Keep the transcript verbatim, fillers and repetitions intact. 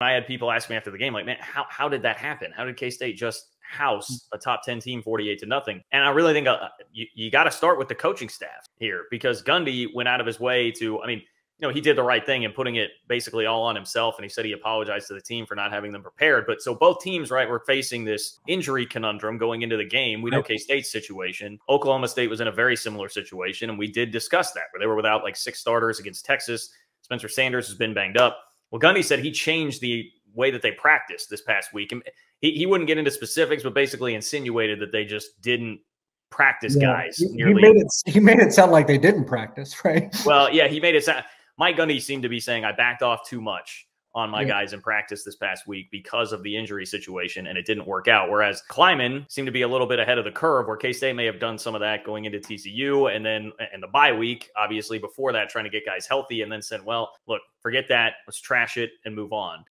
I had people ask me after the game, like, man, how, how did that happen? How did K-State just house a top ten team forty-eight to nothing? And I really think uh, you, you got to start with the coaching staff here, because Gundy went out of his way to, I mean, you know, he did the right thing in putting it basically all on himself. And he said he apologized to the team for not having them prepared. But so both teams, right, were facing this injury conundrum going into the game. We know K-State's situation. Oklahoma State was in a very similar situation. And we did discuss that, where they were without like six starters against Texas. Spencer Sanders has been banged up. Well, Gundy said he changed the way that they practiced this past week. And he, he wouldn't get into specifics, but basically insinuated that they just didn't practice yeah, guys. He, nearly. He, made it, he made it sound like they didn't practice, right? Well, yeah, he made it sound. Mike Gundy seemed to be saying, I backed off too much on my yeah. guys in practice this past week because of the injury situation, and it didn't work out. Whereas Klieman seemed to be a little bit ahead of the curve, where K-State may have done some of that going into T C U and then and the bye week, obviously before that, trying to get guys healthy, and then said, well, look, forget that. Let's trash it and move on.